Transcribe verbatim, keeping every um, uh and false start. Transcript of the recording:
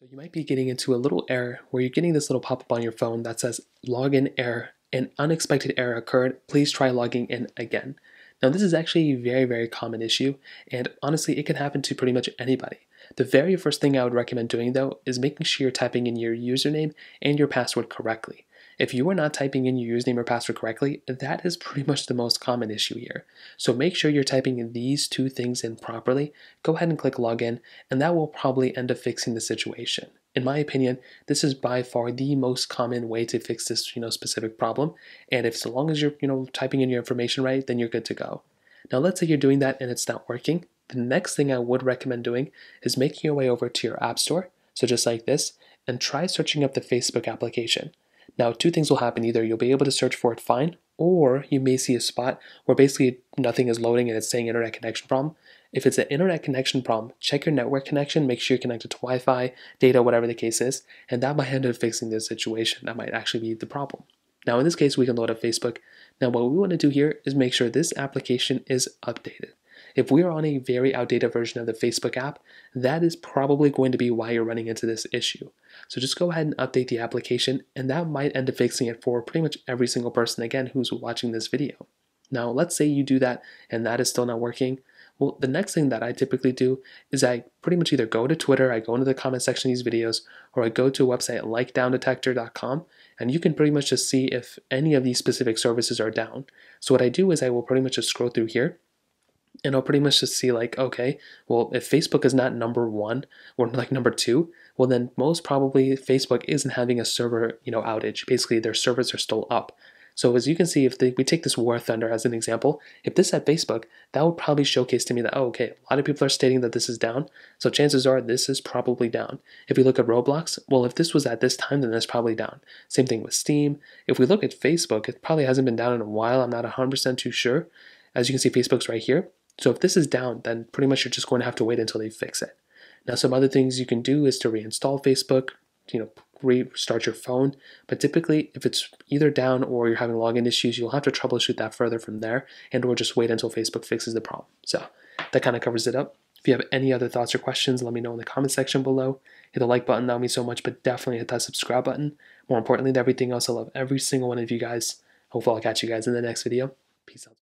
So you might be getting into a little error where you're getting this little pop-up on your phone that says login error, an unexpected error occurred, please try logging in again. Now this is actually a very, very common issue, and honestly it can happen to pretty much anybody. The very first thing I would recommend doing though is making sure you're typing in your username and your password correctly. If you are not typing in your username or password correctly, that is pretty much the most common issue here. So make sure you're typing in these two things in properly, go ahead and click login, and that will probably end up fixing the situation. In my opinion, this is by far the most common way to fix this, you know, specific problem, and if so long as you're, you know, typing in your information right, then you're good to go. Now let's say you're doing that and it's not working. The next thing I would recommend doing is making your way over to your app store, so just like this, and try searching up the Facebook application. Now, two things will happen. Either you'll be able to search for it fine, or you may see a spot where basically nothing is loading and it's saying internet connection problem. If it's an internet connection problem, check your network connection, make sure you're connected to Wi-Fi, data, whatever the case is, and that might end up fixing this situation. That might actually be the problem. Now, in this case, we can load up Facebook. Now, what we want to do here is make sure this application is updated. If we are on a very outdated version of the Facebook app, that is probably going to be why you're running into this issue. So just go ahead and update the application, and that might end up fixing it for pretty much every single person again who's watching this video. Now, let's say you do that and that is still not working. Well, the next thing that I typically do is I pretty much either go to Twitter, I go into the comment section of these videos, or I go to a website like down detector dot com, and you can pretty much just see if any of these specific services are down. So what I do is I will pretty much just scroll through here, and I'll pretty much just see like, okay, well, if Facebook is not number one or like number two, well then most probably Facebook isn't having a server, you know, outage. Basically their servers are still up. So as you can see, if they, we take this War Thunder as an example, if this had Facebook, that would probably showcase to me that, oh, okay, a lot of people are stating that this is down, so chances are this is probably down. If you look at Roblox, well, if this was at this time, then that's probably down. Same thing with Steam. If we look at Facebook, it probably hasn't been down in a while. I'm not one hundred percent too sure. As you can see, Facebook's right here. So if this is down, then pretty much you're just going to have to wait until they fix it. Now, some other things you can do is to reinstall Facebook, you know, restart your phone. But typically, if it's either down or you're having login issues, you'll have to troubleshoot that further from there, and or just wait until Facebook fixes the problem. So that kind of covers it up. If you have any other thoughts or questions, let me know in the comment section below. Hit the like button, that would mean so much, but definitely hit that subscribe button. More importantly than everything else, I love every single one of you guys. Hopefully I'll catch you guys in the next video. Peace out.